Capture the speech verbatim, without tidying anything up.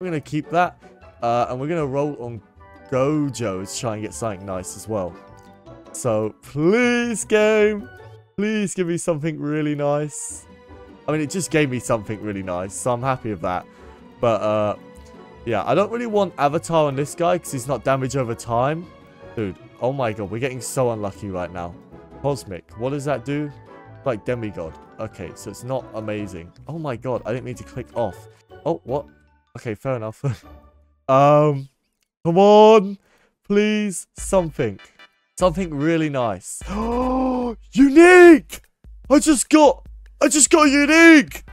We're going to keep that. Uh, and we're going to roll on Gojo to try and get something nice as well. So, please, game. Please give me something really nice. I mean, it just gave me something really nice, so I'm happy with that. But, uh, yeah, I don't really want Avatar on this guy because he's not damage over time. Dude, oh my god, we're getting so unlucky right now. Cosmic, what does that do? Like Demigod. Okay, so it's not amazing. Oh my god, I didn't mean to click off. Oh, what? Okay, fair enough. um, come on, please, something. Something really nice. Oh, unique! I just got... I just got unique!